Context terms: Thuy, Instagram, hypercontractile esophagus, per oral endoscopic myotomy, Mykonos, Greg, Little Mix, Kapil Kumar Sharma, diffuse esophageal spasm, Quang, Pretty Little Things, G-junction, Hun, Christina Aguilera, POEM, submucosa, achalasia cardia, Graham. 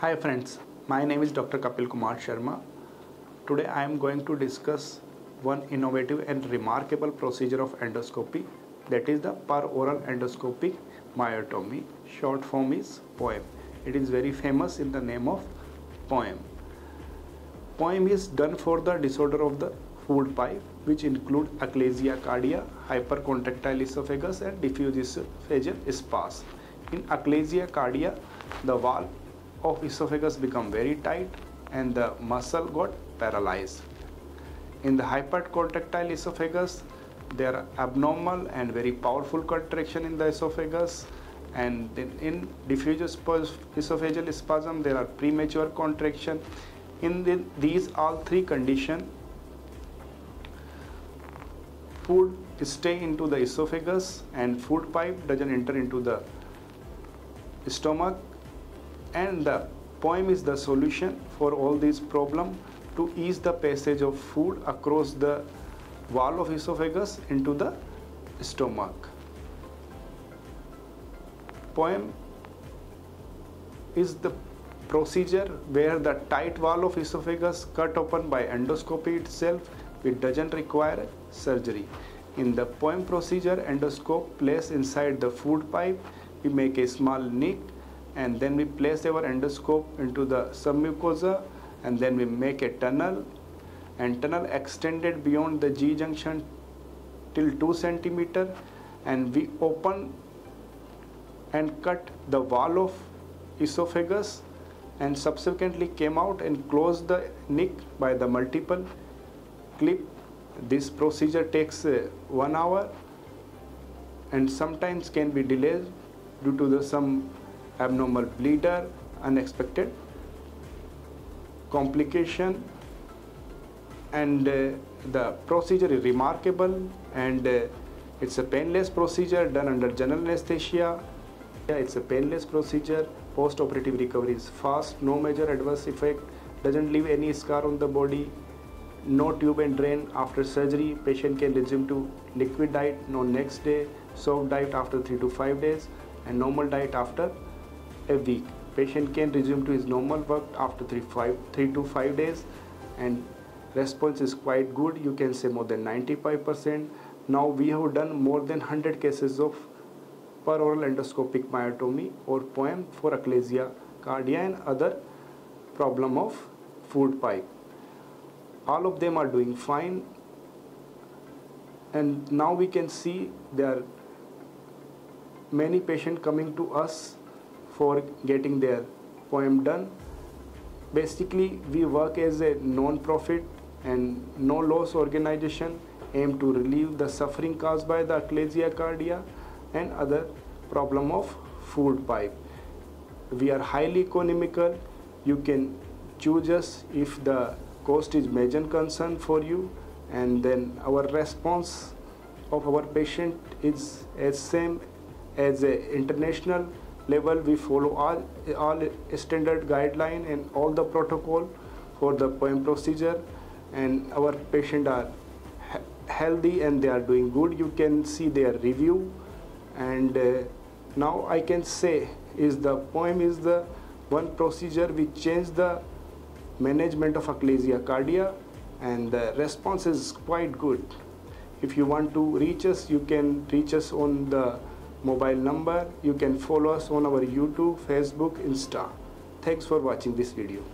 Hi friends, my name is Dr. Kapil Kumar Sharma. Today I am going to discuss one innovative and remarkable procedure of endoscopy, that is the per oral endoscopic myotomy. Short form is POEM. It is very famous in the name of POEM. POEM is done for the disorder of the food pipe, which include achalasia cardia, hypercontractile esophagus and diffuse esophageal spasm. In achalasia cardia, the valve of esophagus become very tight and the muscle got paralyzed. In the hypercontractile esophagus, there are abnormal and very powerful contraction in the esophagus, and then in diffuse esophageal spasm there are premature contraction. In these all three conditions, food stay into the esophagus and food pipe doesn't enter into the stomach, and the POEM is the solution for all these problems to ease the passage of food across the wall of esophagus into the stomach. POEM is the procedure where the tight wall of esophagus cut open by endoscopy itself. It doesn't require surgery. In the POEM procedure, endoscope placed inside the food pipe. We make a small nick and then we place our endoscope into the submucosa, and then we make a tunnel, and tunnel extended beyond the G-junction till 2 cm, and we open and cut the wall of esophagus and subsequently came out and close the nick by the multiple clip. This procedure takes 1 hour and sometimes can be delayed due to some abnormal bleeder, unexpected complication, and the procedure is remarkable, and it's a painless procedure done under general anesthesia. It's a painless procedure. Post-operative recovery is fast, no major adverse effect, doesn't leave any scar on the body, no tube and drain after surgery. Patient can resume to liquid diet no next day, soft diet after 3 to 5 days, and normal diet after a week. Patient can resume to his normal work after 3 to 5 days, and response is quite good. You can say more than 95%. Now we have done more than 100 cases of per oral endoscopic myotomy or POEM for achalasia cardia and other problem of food pipe. All of them are doing fine, and now we can see there are many patients coming to us for getting their POEM done. Basically, we work as a non-profit and no-loss organization, aimed to relieve the suffering caused by the achalasia cardia and other problem of food pipe. We are highly economical. You can choose us if the cost is major concern for you, and then our response of our patient is as same as a international level. We follow all standard guideline and all the protocol for the POEM procedure, and our patient are healthy and they are doing good. You can see their review, and now I can say is the POEM is the one procedure which changed the management of achalasia cardia, and the response is quite good. If you want to reach us, you can reach us on the mobile number. You can follow us on our YouTube, Facebook, Insta. Thanks for watching this video.